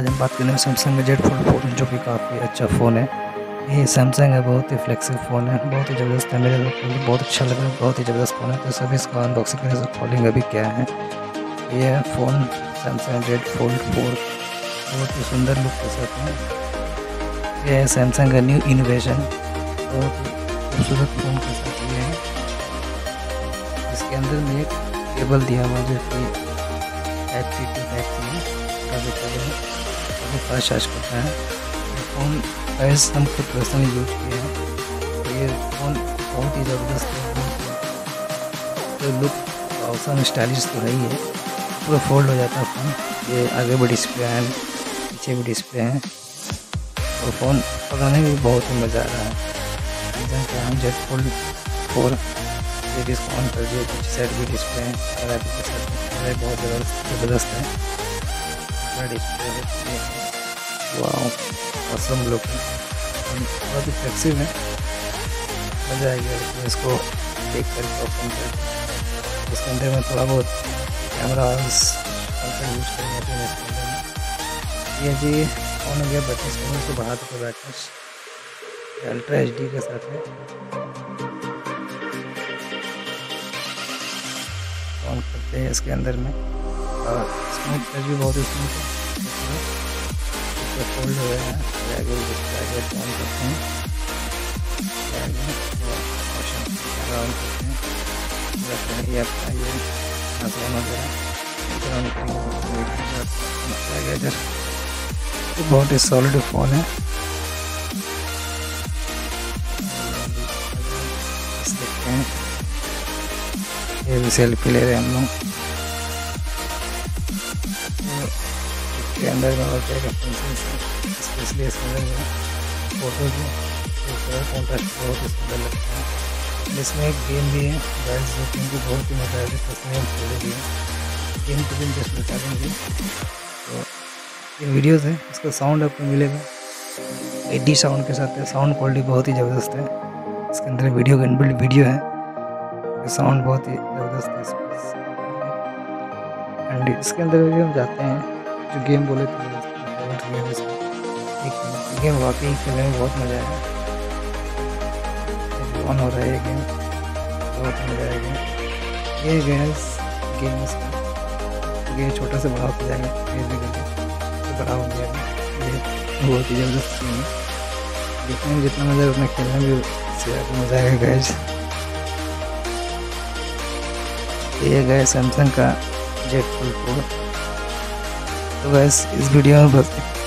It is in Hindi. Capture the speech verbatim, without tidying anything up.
आज हम बात करेंगे सैमसंग जेड फोल्ड फोर, जो कि काफ़ी अच्छा फ़ोन है। ये सैमसंग है, बहुत ही फ्लेक्सिबल फ़ोन है, बहुत ही ज़बरदस्त है। मेरे दोस्तों बहुत अच्छा लग रहा है, बहुत ही ज़बरदस्त फ़ोन है। तो सभी इसको अनबॉक्सिंग करें। कॉलिंग अभी क्या है, यह phone Samsung Z fold four बहुत ही सुंदर लुक के साथ है। यह है सैमसंग का न्यू इनोवेशन, बहुत ही खूबसूरत फ़ोन के साथ ये है। इसके अंदर में एक केबल दिया हुआ जो कि type C to type C है, काफ़ी केबल है, फास्ट चार्ज करता है। फ़ोन प्राइस हम खुद पर्सनली यूज किए हैं। ये फ़ोन बहुत ही ज़बरदस्त है, तो लुक औसम स्टाइलिश तो है ही है। पूरा फोल्ड हो जाता है फ़ोन। ये आगे भी डिस्प्ले है, पीछे भी डिस्प्ले है, और फ़ोन पकड़ने में भी बहुत ही मज़ा आ रहा है। हम जेड फोल्ड फोर इसको ऑन कर दिया, पीछे साइड भी डिस्प्ले है, बहुत ज़बरदस्त है डिस्प्ले। वाओ असम लुक, बहुत ही फ्लेक्सिबल है, मज़ा आएगा इसको देख करके। ओपन कर इसके अंदर में थोड़ा बहुत कैमरा यूज करना। ये जी ऑन हो गया बटन, इसको बाहर पर बैटन अल्ट्रा एच डी के साथ है। ऑन करते हैं इसके अंदर में, और स्मूथ टच भी बहुत स्मूथ है। इसका फोल्ड हो रहा है, आगे आगे ऑन करते हैं, ऑन करते हैं, ये आपका ये आसान हो गया। इधर बहुत ही सॉलिड फोन है। देखते हैं, ये भी सेल्फी ले रहे हैं हम लोग। इसके अंदर में और क्या स्पेशली इसमें फोटोज कॉन्ट्रास्ट बहुत सुंदर लगता है। इसमें एक गेम भी है गाइस, जो कि बहुत ही मजा आएगी। इसमें खेले भी है, गेम को भी जस्ट बता देंगे। तो ये वीडियोज़ है, इसका साउंड आपको मिलेगा एडी साउंड के साथ है। साउंड क्वालिटी बहुत ही ज़बरदस्त है। इसके अंदर वीडियो का इनबिल्ट वीडियो है, साउंड बहुत ही ज़बरदस्त है। एंड इसके अंदर भी हम जाते हैं, जो गेम बोले थे गेम वाकई खेलने में बहुत मज़ा आया। ऑन हो रहा है गेम, बहुत मज़ा आएगा। ये गैस गेम इसका ये छोटा सा बड़ा हो जाएगा, बड़ा हो जाएगा। ये बहुत ही ज़बरदस्त गेम है, देखने में जितना मज़ा उतना खेलने में इससे ज़्यादा मज़ा आएगा गैस। ये गए सैमसंग का जेड फोल्ड फोर। तो बस इस वीडियो में बस